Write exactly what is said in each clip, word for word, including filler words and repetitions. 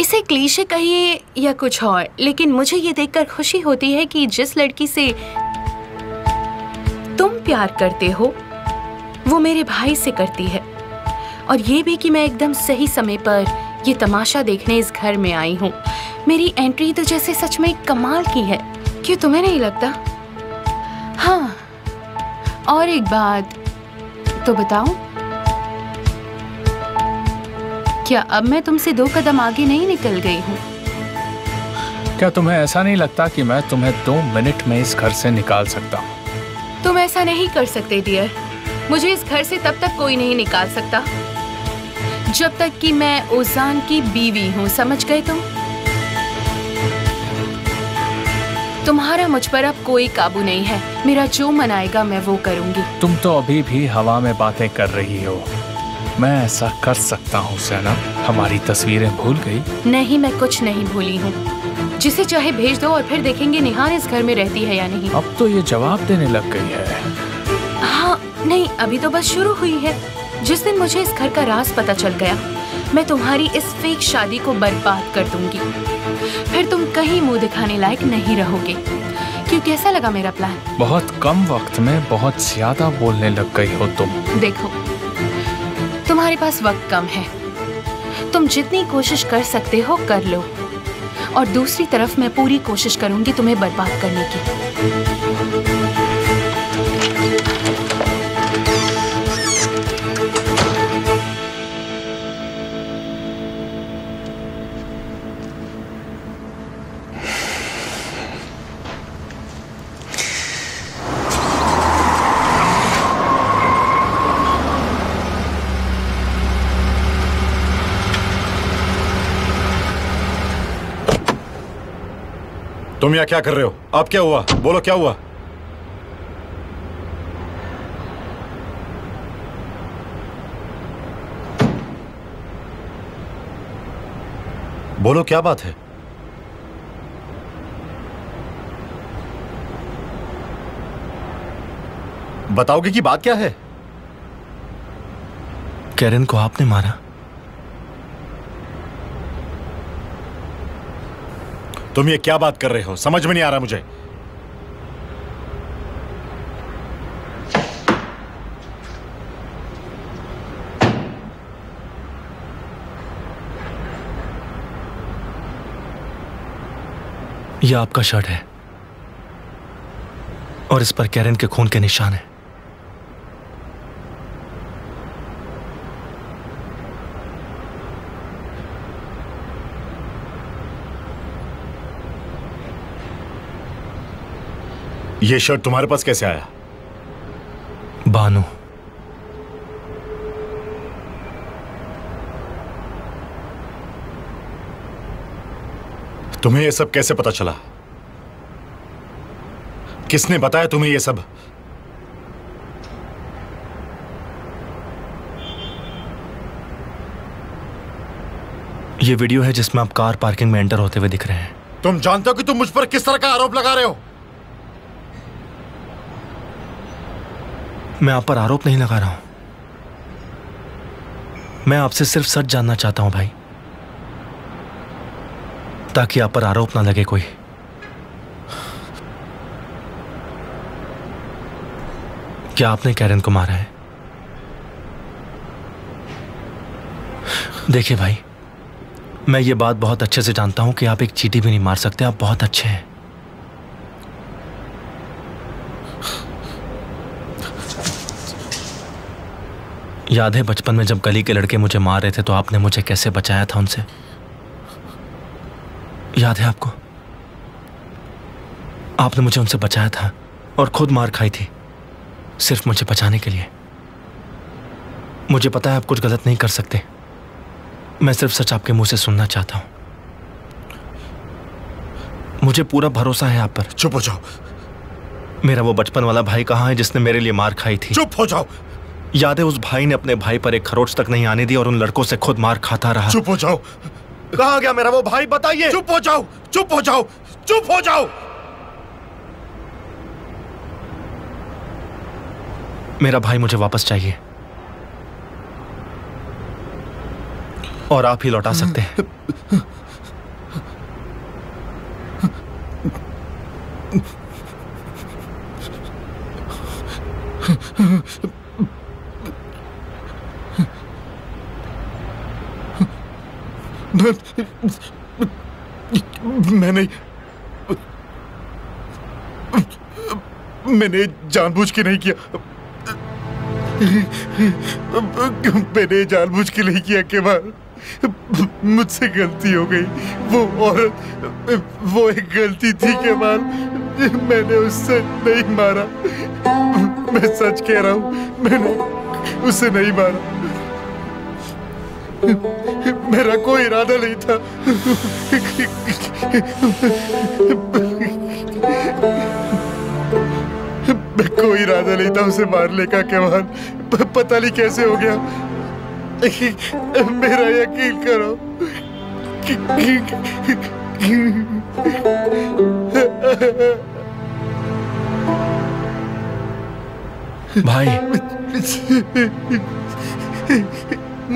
इसे क्लीशे कहिए या कुछ और, लेकिन मुझे ये देखकर खुशी होती है कि जिस लड़की से तुम प्यार करते हो वो मेरे भाई से करती है, और ये भी कि मैं एकदम सही समय पर ये तमाशा देखने इस घर में आई हूँ। मेरी एंट्री तो जैसे सच में कमाल की है, क्यों तुम्हें नहीं लगता? हाँ, और एक बात तो बताऊं, क्या अब मैं तुमसे दो कदम आगे नहीं निकल गई हूँ? क्या तुम्हें ऐसा नहीं लगता कि मैं तुम्हें दो मिनट में इस घर से निकाल सकता हूँ? तुम ऐसा नहीं कर सकते डियर। मुझे इस घर से तब तक कोई नहीं निकाल सकता जब तक कि मैं ओजान की बीवी हूँ, समझ गए तुम? तुम्हारा मुझ पर अब कोई काबू नहीं है। मेरा जो मन आएगा मैं वो करूँगी। तुम तो अभी भी हवा में बातें कर रही हो। मैं ऐसा कर सकता हूँ सेना, हमारी तस्वीरें भूल गई? नहीं, मैं कुछ नहीं भूली हूँ। जिसे चाहे भेज दो और फिर देखेंगे निहान इस घर में रहती है या नहीं। अब तो ये जवाब देने लग गई है। हाँ नहीं, अभी तो बस शुरू हुई है। जिस दिन मुझे इस घर का राज पता चल गया, मैं तुम्हारी इस फेक शादी को बर्बाद कर दूंगी। फिर तुम कहीं मुंह दिखाने लायक नहीं रहोगे। क्यों, कैसा लगा मेरा प्लान? बहुत कम वक्त में बहुत ज्यादा बोलने लग गई हो तुम। देखो, तुम्हारे पास वक्त कम है, तुम जितनी कोशिश कर सकते हो कर लो, और दूसरी तरफ मैं पूरी कोशिश करूंगी तुम्हें बर्बाद करने की। तुम यहाँ क्या कर रहे हो? आप क्या हुआ? बोलो क्या हुआ? बोलो क्या बात है? बताओगे कि बात क्या है? कैरन को आपने मारा? तुम ये क्या बात कर रहे हो? समझ में नहीं आ रहा मुझे। ये आपका शर्ट है और इस पर कैरन के खून के निशान हैं। ये शर्ट तुम्हारे पास कैसे आया? बानू, तुम्हें ये सब कैसे पता चला? किसने बताया तुम्हें ये सब? ये वीडियो है जिसमें आप कार पार्किंग में एंटर होते हुए दिख रहे हैं। तुम जानते हो कि तुम मुझ पर किस तरह का आरोप लगा रहे हो? मैं आप पर आरोप नहीं लगा रहा हूं। मैं आपसे सिर्फ सच जानना चाहता हूं भाई, ताकि आप पर आरोप ना लगे कोई। क्या आपने कैरन को मारा है? देखिए भाई, मैं ये बात बहुत अच्छे से जानता हूं कि आप एक चींटी भी नहीं मार सकते। आप बहुत अच्छे हैं। याद है बचपन में जब गली के लड़के मुझे मार रहे थे तो आपने मुझे कैसे बचाया था उनसे? याद है आपको? आपने मुझे उनसे बचाया था और खुद मार खाई थी, सिर्फ मुझे बचाने के लिए। मुझे पता है आप कुछ गलत नहीं कर सकते। मैं सिर्फ सच आपके मुंह से सुनना चाहता हूं। मुझे पूरा भरोसा है आप पर। चुप हो जाओ। मेरा वो बचपन वाला भाई कहाँ है जिसने मेरे लिए मार खाई थी? चुप हो जाओ। याद है उस भाई ने अपने भाई पर एक खरोच तक नहीं आने दी और उन लड़कों से खुद मार खाता रहा। चुप हो जाओ। कहाँ गया मेरा वो भाई? बताइए। चुप हो जाओ, चुप हो जाओ, चुप हो जाओ। मेरा भाई मुझे वापस चाहिए और आप ही लौटा सकते हैं। मैंने मैंने जानबूझ के नहीं किया, मैंने जानबूझ के नहीं किया केवल, मुझसे गलती हो गई। वो औरत, वो एक गलती थी केवल, मैंने उससे नहीं मारा। मैं सच कह रहा हूँ, मैंने उसे नहीं मारा, मेरा कोई इरादा नहीं था। कोई इरादा नहीं था उसे मारने का केवल, पता नहीं कैसे हो गया। मेरा यकीन करो, भाई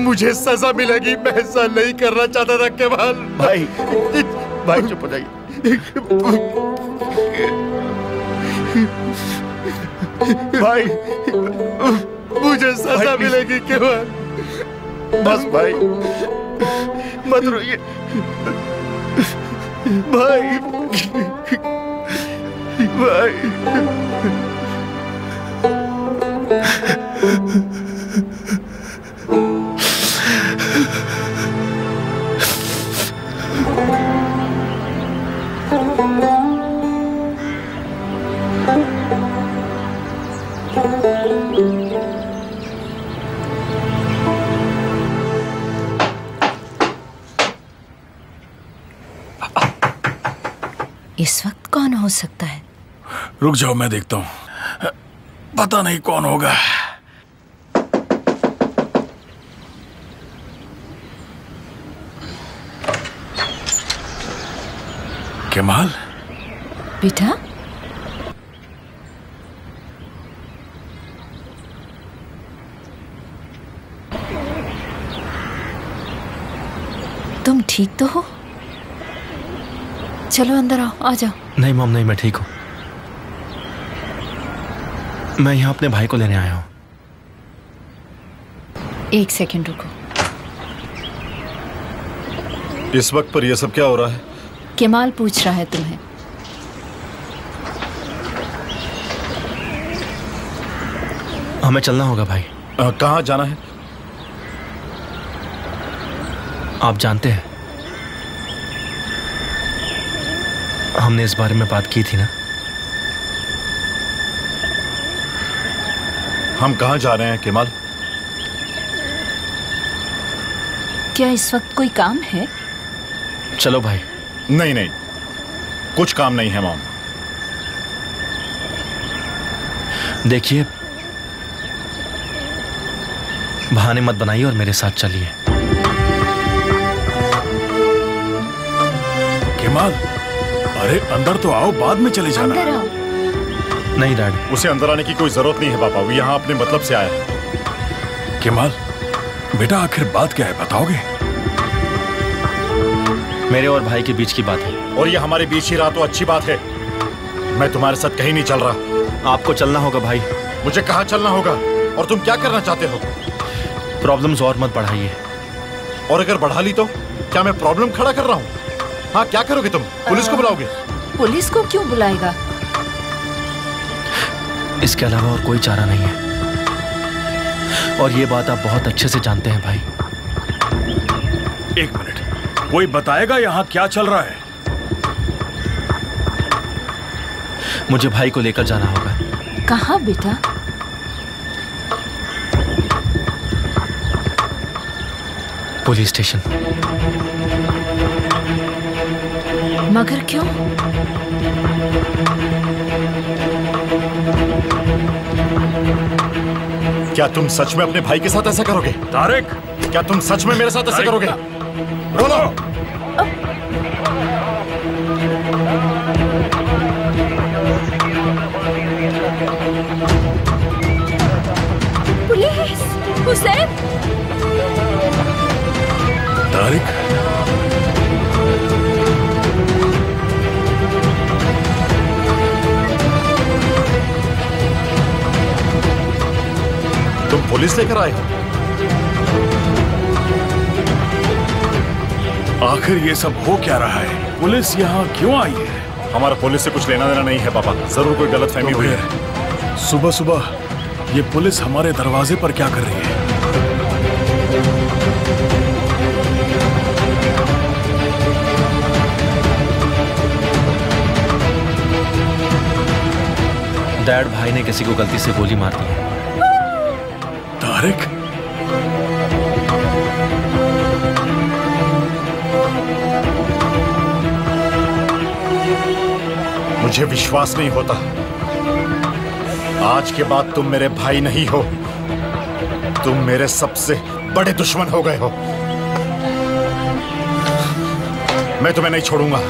मुझे सजा मिलेगी, मैं ऐसा नहीं करना चाहता था केवल। भाई भाई चुप हो जाइए भाई, मुझे सजा मिलेगी केवल। बस भाई मत रोइए भाई, भाई इस वक्त कौन हो सकता है? रुक जाओ, मैं देखता हूँ। पता नहीं कौन होगा। केमाल बेटा, तुम ठीक तो हो? चलो अंदर आओ, आ जाओ। नहीं मॉम, नहीं, मैं ठीक हूँ। मैं यहाँ अपने भाई को लेने आया हूँ। एक सेकंड रुको। इस वक्त पर यह सब क्या हो रहा है? केमाल पूछ रहा है तुम्हें। हमें चलना होगा भाई। कहाँ जाना है? आप जानते हैं, हमने इस बारे में बात की थी ना। हम कहाँ जा रहे हैं केमाल? क्या इस वक्त कोई काम है? चलो भाई। नहीं नहीं, कुछ काम नहीं है मॉम। देखिए, बहाने मत बनाइए और मेरे साथ चलिए। केमाल, अरे अंदर तो आओ, बाद में चले जाना। अंदर आओ। नहीं डैड, उसे अंदर आने की कोई जरूरत नहीं है पापा, वो यहाँ अपने मतलब से आया है। केमाल बेटा, आखिर बात क्या है बताओगे? मेरे और भाई के बीच की बात है। और ये हमारे बीच ही रहा तो अच्छी बात है। मैं तुम्हारे साथ कहीं नहीं चल रहा। आपको चलना होगा भाई। मुझे कहाँ चलना होगा? और तुम क्या करना चाहते हो? प्रॉब्लम्स और मत बढ़ाइए। और अगर बढ़ा ली तो? क्या मैं प्रॉब्लम खड़ा कर रहा हूँ? हाँ, क्या करोगे तुम? पुलिस को बुलाओगे? पुलिस को क्यों बुलाएगा? इसके अलावा और कोई चारा नहीं है, और ये बात आप बहुत अच्छे से जानते हैं भाई। एक मिनट, कोई बताएगा यहाँ क्या चल रहा है? मुझे भाई को लेकर जाना होगा। कहाँ बेटा? Police station. मगर क्यों? क्या तुम सच में अपने भाई के साथ ऐसा करोगे? तारिक, क्या तुम सच में मेरे साथ ऐसा करोगे? बोलो। पुलिस, हुसैन। तारिक, तुम पुलिस लेकर आए हो? आखिर ये सब हो क्या रहा है? पुलिस यहाँ क्यों आई है? हमारा पुलिस से कुछ लेना देना नहीं है पापा, जरूर कोई गलतफहमी हुई है। सुबह सुबह ये पुलिस हमारे दरवाजे पर क्या कर रही है? डैड, भाई ने किसी को गलती से गोली मार दी है। तारिक, मुझे विश्वास नहीं होता। आज के बाद तुम मेरे भाई नहीं हो, तुम मेरे सबसे बड़े दुश्मन हो गए हो। मैं तुम्हें नहीं छोड़ूंगा।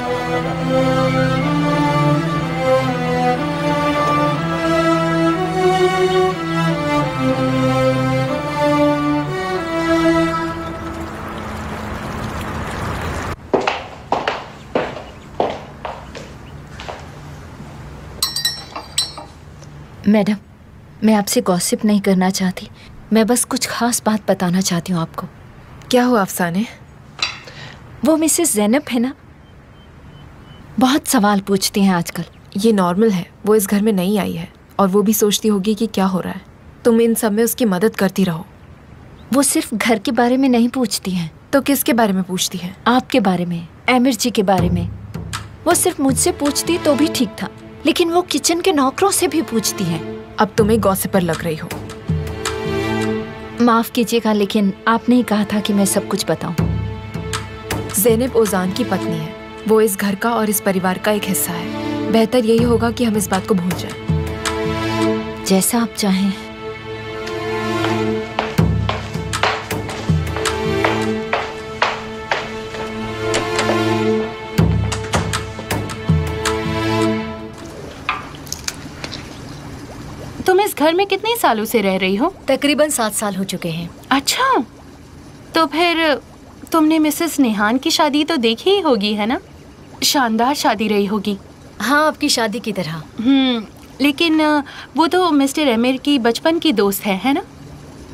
मैडम, मैं आपसे गॉसिप नहीं करना चाहती, मैं बस कुछ खास बात बताना चाहती हूँ आपको। क्या हुआ अफसाने? वो मिसेस ज़ैनब है ना, बहुत सवाल पूछती हैं आजकल। ये नॉर्मल है, वो इस घर में नहीं आई है और वो भी सोचती होगी कि क्या हो रहा है। तुम इन सब में उसकी मदद करती रहो। वो सिर्फ घर के बारे में नहीं पूछती हैं। तो किसके बारे में पूछती है? आपके बारे में, आमिर जी के बारे में। वो सिर्फ मुझसे पूछती तो भी ठीक था, लेकिन वो किचन के नौकरों से भी पूछती है। अब तुम्हें गॉसिपर लग रही हो। माफ कीजिएगा, लेकिन आपने ही कहा था कि मैं सब कुछ बताऊं। ज़ैनब ओजान की पत्नी है, वो इस घर का और इस परिवार का एक हिस्सा है। बेहतर यही होगा कि हम इस बात को भूल जाएं। जैसा आप चाहें। घर में कितने सालों से रह रही हो? तकरीबन सात साल हो चुके हैं। अच्छा, तो फिर तुमने मिसेस निहान की शादी तो देखी ही होगी, है ना? शानदार शादी रही होगी। हाँ, आपकी शादी की तरह। हम्म, लेकिन वो तो मिस्टर एमिर की बचपन की दोस्त है, है ना?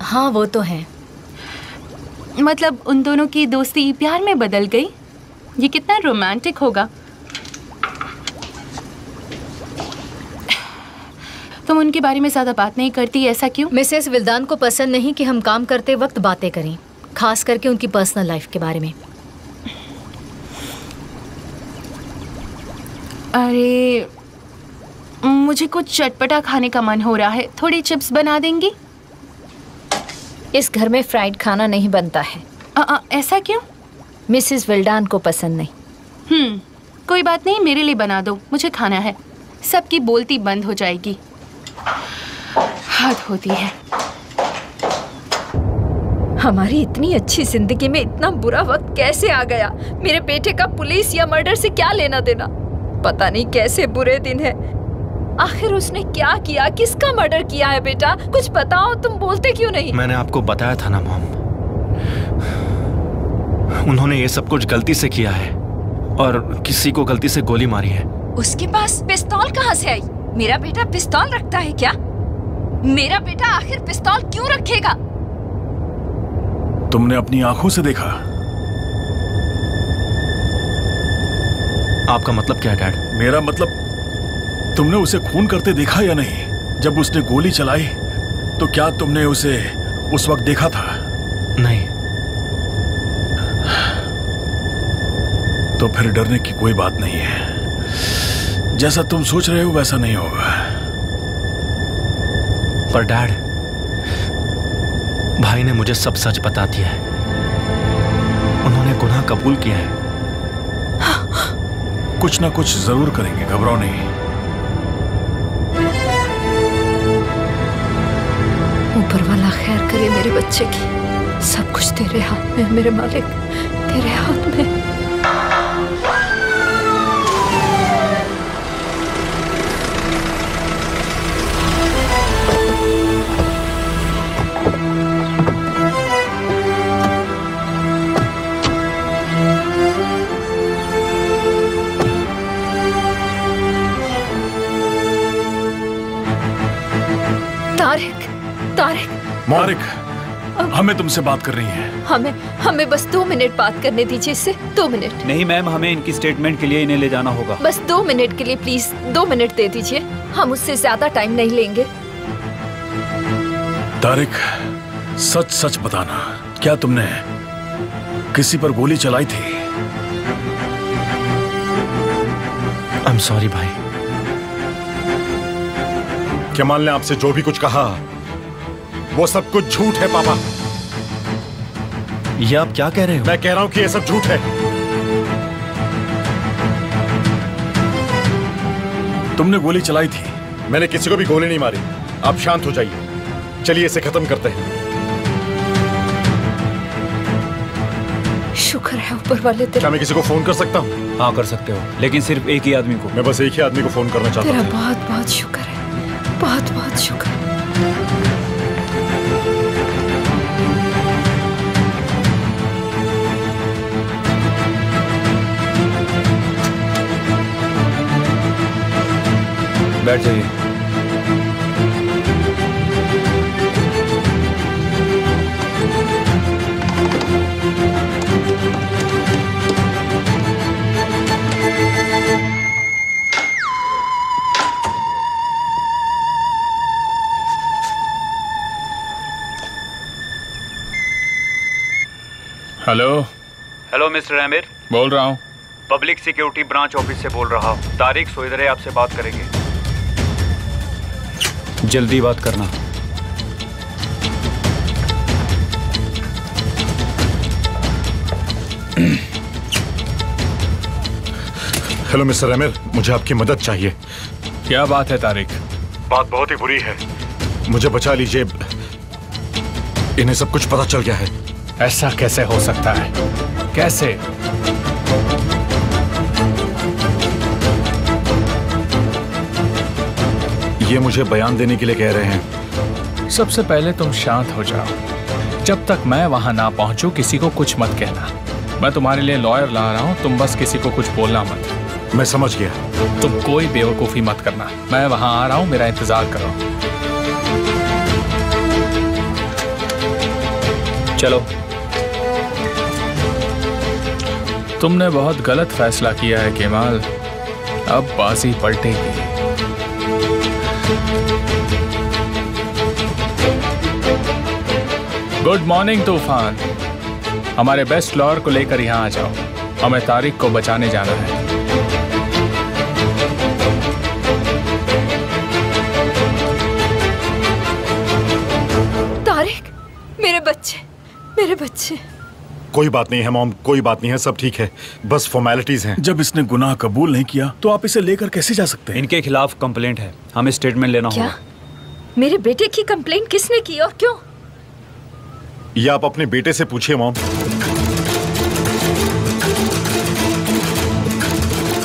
हाँ, वो तो है। मतलब उन दोनों की दोस्ती प्यार में बदल गई। ये कितना रोमांटिक होगा। तुम तो उनके बारे में ज़्यादा बात नहीं करती, ऐसा क्यों? मिसेस विल्दान को पसंद नहीं कि हम काम करते वक्त बातें करें, खास करके उनकी पर्सनल लाइफ के बारे में। अरे, मुझे कुछ चटपटा खाने का मन हो रहा है, थोड़ी चिप्स बना देंगी? इस घर में फ्राइड खाना नहीं बनता है। आ, आ, ऐसा क्यों? मिसेस विल्दान को पसंद नहीं। हम्म, कोई बात नहीं, मेरे लिए बना दो, मुझे खाना है। सबकी बोलती बंद हो जाएगी। हाथ होती है। हमारी इतनी अच्छी जिंदगी में इतना बुरा वक्त कैसे आ गया? मेरे बेटे का पुलिस या मर्डर से क्या लेना देना? पता नहीं कैसे बुरे दिन है। आखिर उसने क्या किया? किसका मर्डर किया है? बेटा, कुछ बताओ, तुम बोलते क्यों नहीं? मैंने आपको बताया था ना मॉम, उन्होंने ये सब कुछ गलती से किया है और किसी को गलती से गोली मारी है। उसके पास पिस्तौल कहाँ से आई? मेरा बेटा पिस्तौल रखता है क्या? मेरा बेटा आखिर पिस्तौल क्यों रखेगा? तुमने अपनी आंखों से देखा? आपका मतलब क्या डैड? मेरा मतलब, तुमने उसे खून करते देखा या नहीं? जब उसने गोली चलाई तो क्या तुमने उसे उस वक्त देखा था? नहीं। तो फिर डरने की कोई बात नहीं है। जैसा तुम सोच रहे हो वैसा नहीं होगा। पर डैड, भाई ने मुझे सब सच बता दिया है। उन्होंने गुनाह कबूल किया है। कुछ ना कुछ जरूर करेंगे, घबराओ नहीं। ऊपर वाला खैर करे मेरे बच्चे की। सब कुछ तेरे हाथ में मेरे मालिक, तेरे हाथ में। हमें तुमसे बात करनी है। हमें हमें बस दो मिनट बात करने दीजिए इससे, दो मिनट। नहीं मैम, हमें इनकी स्टेटमेंट के लिए इन्हें ले जाना होगा। बस दो मिनट के लिए प्लीज, दो मिनट दे दीजिए, हम उससे ज्यादा टाइम नहीं लेंगे। तारिक, सच सच बताना, क्या तुमने किसी पर गोली चलाई थी? आई एम सॉरी भाई, केमाल ने आपसे जो भी कुछ कहा वो सब कुछ झूठ है पापा। ये आप क्या कह रहे हो? मैं कह रहा हूं कि ये सब झूठ है। तुमने गोली चलाई थी? मैंने किसी को भी गोली नहीं मारी। आप शांत हो जाइए, चलिए इसे खत्म करते हैं। शुक्र है ऊपर वाले तेरे। क्या मैं किसी को फोन कर सकता हूँ? हाँ कर सकते हो, लेकिन सिर्फ एक ही आदमी को। मैं बस एक ही आदमी को फोन करना चाहता हूँ। तेरा बहुत बहुत शुक्र है, बहुत बहुत शुक्र। बैठ जाइए। हेलो हेलो मिस्टर आमिर बोल रहा हूँ, पब्लिक सिक्योरिटी ब्रांच ऑफिस से बोल रहा हूँ। तारिक सोइदरे आपसे बात करेंगे, जल्दी बात करना। हेलो मिस्टर एमिर, मुझे आपकी मदद चाहिए। क्या बात है तारिक? बात बहुत ही बुरी है, मुझे बचा लीजिए, इन्हें सब कुछ पता चल गया है। ऐसा कैसे हो सकता है? कैसे? ये मुझे बयान देने के लिए कह रहे हैं। सबसे पहले तुम शांत हो जाओ, जब तक मैं वहां ना पहुंचूं किसी को कुछ मत कहना। मैं तुम्हारे लिए लॉयर ला रहा हूं, तुम बस किसी को कुछ बोलना मत। मैं समझ गया। तुम कोई बेवकूफी मत करना, मैं वहां आ रहा हूं, मेरा इंतजार करो। चलो, तुमने बहुत गलत फैसला किया है केमाल, अब बाजी पलटेगी। गुड मॉर्निंग तूफान, हमारे बेस्ट लॉयर को लेकर यहाँ आ जाओ, हमें तारिक को बचाने जाना है। तारिक, मेरे बच्चे, मेरे बच्चे। कोई बात नहीं है मॉम, कोई बात नहीं है, सब ठीक है, बस फॉर्मेलिटीज हैं। जब इसने गुनाह कबूल नहीं किया तो आप इसे लेकर कैसे जा सकते हैं? इनके खिलाफ कंप्लेंट है, हमें स्टेटमेंट लेना होगा। मेरे बेटे की कंप्लेंट किसने की और क्यों? ये आप अपने बेटे से पूछिए मॉम।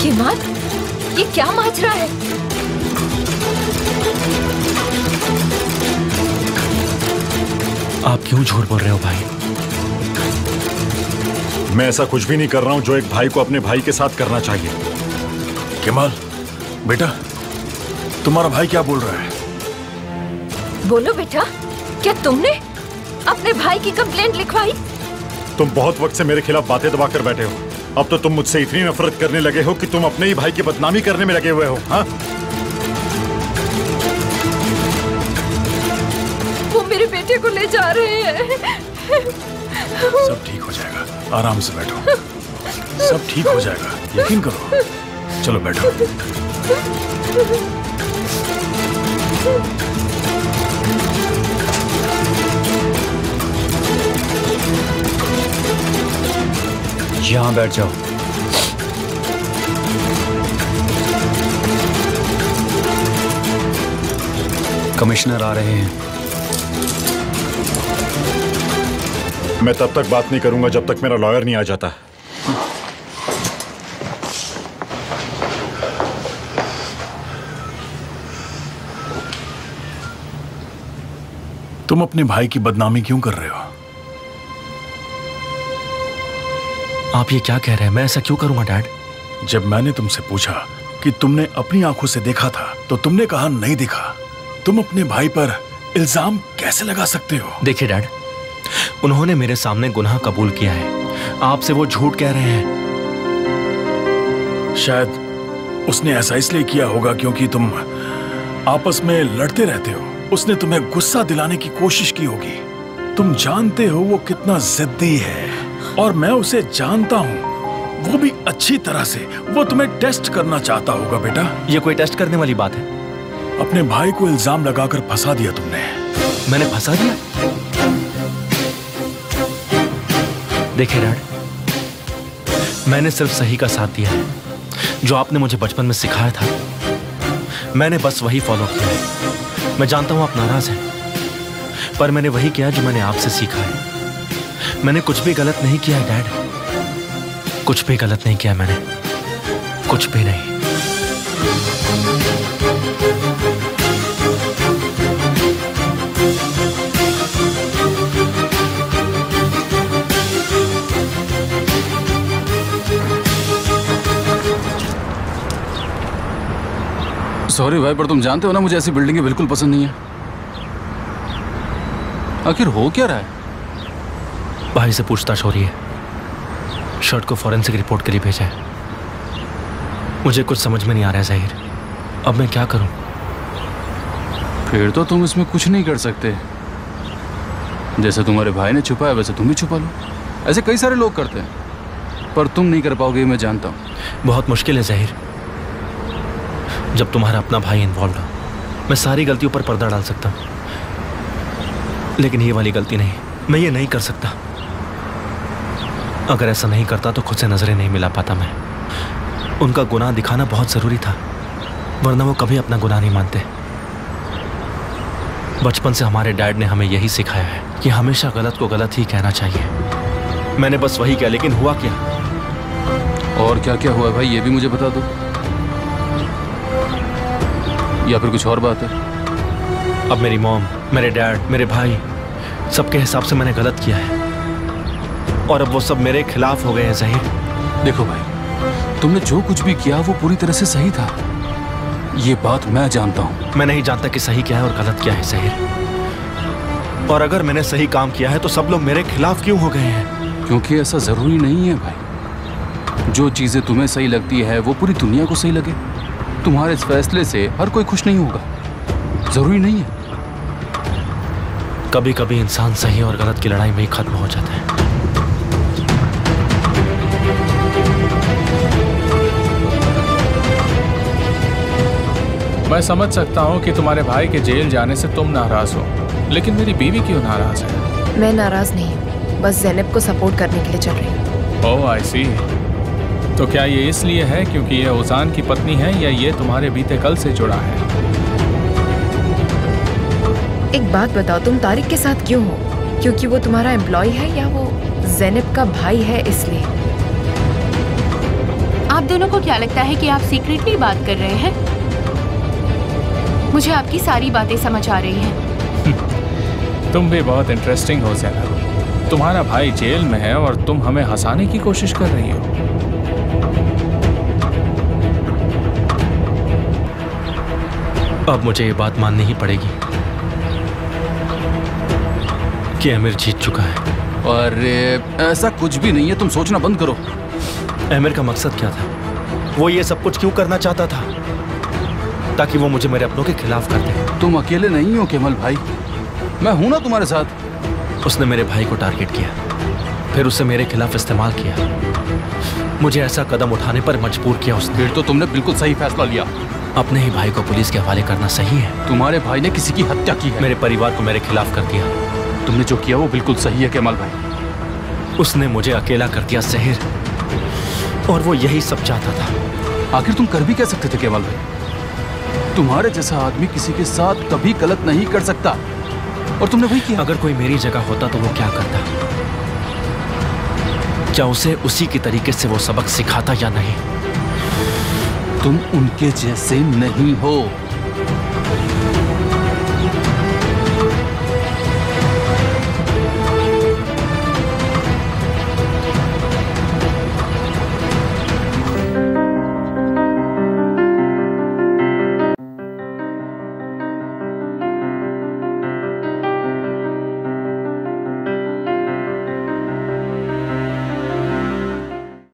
केमाल, ये क्या माजरा है? आप क्यों झूठ बोल रहे हो भाई? मैं ऐसा कुछ भी नहीं कर रहा हूं जो एक भाई को अपने भाई के साथ करना चाहिए। केमाल बेटा, तुम्हारा भाई क्या बोल रहा है? बोलो बेटा, क्या तुमने अपने भाई की कंप्लेंट लिखवाई? तुम बहुत वक्त से मेरे खिलाफ बातें दबाकर बैठे हो, अब तो तुम मुझसे इतनी नफरत करने लगे हो कि तुम अपने ही भाई की बदनामी करने में लगे हुए हो। हाँ? वो मेरे बेटे को ले जा रहे हैं। सब ठीक हो जाएगा, आराम से बैठो, सब ठीक हो जाएगा, यकीन करो। चलो बैठो। यहाँ बैठ जाओ। कमिश्नर आ रहे हैं। मैं तब तक बात नहीं करूंगा जब तक मेरा लॉयर नहीं आ जाता। तुम अपने भाई की बदनामी क्यों कर रहे हो? आप ये क्या कह रहे हैं? मैं ऐसा क्यों करूंगा डैड? जब मैंने तुमसे पूछा कि तुमने अपनी आंखों से देखा था तो तुमने कहा नहीं देखा। तुम अपने भाई पर इल्जाम कैसे लगा सकते हो? देखिए डैड, उन्होंने मेरे सामने गुनाह कबूल किया है। आपसे वो झूठ कह रहे हैं। शायद उसने ऐसा इसलिए किया होगा क्योंकि तुम आपस में लड़ते रहते हो। उसने तुम्हें गुस्सा दिलाने की कोशिश की होगी। तुम जानते हो वो कितना जिद्दी है और मैं उसे जानता हूँ, वो भी अच्छी तरह से। वो तुम्हें टेस्ट करना चाहता होगा। बेटा, ये कोई टेस्ट करने वाली बात है? अपने भाई को इल्जाम लगाकर फंसा दिया तुमने। मैंने फंसा दिया? देखिए डैड, मैंने सिर्फ सही का साथ दिया है। जो आपने मुझे बचपन में सिखाया था, मैंने बस वही फॉलो किया है। मैं जानता हूं आप नाराज हैं, पर मैंने वही किया जो मैंने आपसे सीखा है। मैंने कुछ भी गलत नहीं किया है डैड, कुछ भी गलत नहीं किया मैंने, कुछ भी नहीं। सॉरी भाई, पर तुम जानते हो ना मुझे ऐसी बिल्डिंगें बिल्कुल पसंद नहीं है। आखिर हो क्या रहा है? भाई से पूछताछ हो रही है। शर्ट को फॉरेंसिक रिपोर्ट के लिए भेजा है। मुझे कुछ समझ में नहीं आ रहा है ज़ाहिर, अब मैं क्या करूं? फिर तो तुम इसमें कुछ नहीं कर सकते। जैसे तुम्हारे भाई ने छुपाया वैसे तुम भी छुपा लो। ऐसे कई सारे लोग करते हैं, पर तुम नहीं कर पाओगे ये मैं जानता हूँ। बहुत मुश्किल है ज़ाहिर, जब तुम्हारा अपना भाई इन्वॉल्व हो। मैं सारी गलतियों पर पर्दा डाल सकता हूँ, लेकिन ये वाली गलती नहीं। मैं ये नहीं कर सकता। अगर ऐसा नहीं करता तो खुद से नजरें नहीं मिला पाता मैं। उनका गुनाह दिखाना बहुत ज़रूरी था, वरना वो कभी अपना गुनाह नहीं मानते। बचपन से हमारे डैड ने हमें यही सिखाया है कि हमेशा गलत को गलत ही कहना चाहिए। मैंने बस वही किया, लेकिन हुआ क्या? और क्या क्या हुआ भाई, ये भी मुझे बता दो, या फिर कुछ और बात है? अब मेरी मॉम, मेरे डैड, मेरे भाई, सबके हिसाब से मैंने गलत किया है और अब वो सब मेरे खिलाफ हो गए हैं ज़ाहिर। देखो भाई, तुमने जो कुछ भी किया वो पूरी तरह से सही था, ये बात मैं जानता हूँ। मैं नहीं जानता कि सही क्या है और गलत क्या है ज़ाहिर। और अगर मैंने सही काम किया है तो सब लोग मेरे खिलाफ क्यों हो गए हैं? क्योंकि ऐसा ज़रूरी नहीं है भाई। जो चीज़ें तुम्हें सही लगती है वो पूरी दुनिया को सही लगे। तुम्हारे इस फैसले से हर कोई खुश नहीं होगा, जरूरी नहीं है। कभी कभी इंसान सही और गलत की लड़ाई में ही खत्म हो जाता है। मैं समझ सकता हूँ कि तुम्हारे भाई के जेल जाने से तुम नाराज हो, लेकिन मेरी बीवी क्यों नाराज है? मैं नाराज नहीं, बस ज़ैनब को सपोर्ट करने के लिए चल रही हूँ। ओह आई सी। तो क्या ये इसलिए है क्योंकि ये ओज़ान की पत्नी है, या ये तुम्हारे बीते कल से जुड़ा है? एक बात बताओ, तुम तारिक के साथ क्यों हो? क्योंकि वो तुम्हारा एम्प्लॉय है, या वो ज़ैनब का भाई है इसलिए? आप दोनों को क्या लगता है कि आप सीक्रेटली बात कर रहे हैं? मुझे आपकी सारी बातें समझ आ रही हैं। तुम भी बहुत इंटरेस्टिंग हो ज़ैनब। तुम्हारा भाई जेल में है और तुम हमें हंसाने की कोशिश कर रही हो। अब मुझे ये बात माननी ही पड़ेगी कि आमिर जीत चुका है। और ऐसा कुछ भी नहीं है, तुम सोचना बंद करो। आमिर का मकसद क्या था? वो ये सब कुछ क्यों करना चाहता था? ताकि वो मुझे मेरे अपनों के खिलाफ कर दे। तुम अकेले नहीं हो केमल भाई, मैं हूं ना तुम्हारे साथ। उसने मेरे भाई को टारगेट किया, फिर उसे मेरे खिलाफ इस्तेमाल किया, मुझे ऐसा कदम उठाने पर मजबूर किया उसने। फिर तो तुमने बिल्कुल सही फैसला लिया। अपने ही भाई को पुलिस के हवाले करना सही है। तुम्हारे भाई ने किसी की हत्या की है, मेरे परिवार को मेरे खिलाफ कर दिया। तुमने जो किया वो बिल्कुल सही है केमल भाई। उसने मुझे अकेला कर दिया सेहर, और वो यही सब चाहता था। आखिर तुम कर भी क्या सकते थे केमल भाई? तुम्हारे जैसा आदमी किसी के साथ कभी गलत नहीं कर सकता, और तुमने वही किया। अगर कोई मेरी जगह होता तो वो क्या करता? क्या उसे उसी के तरीके से वो सबक सिखाता या नहीं? तुम उनके जैसे नहीं हो।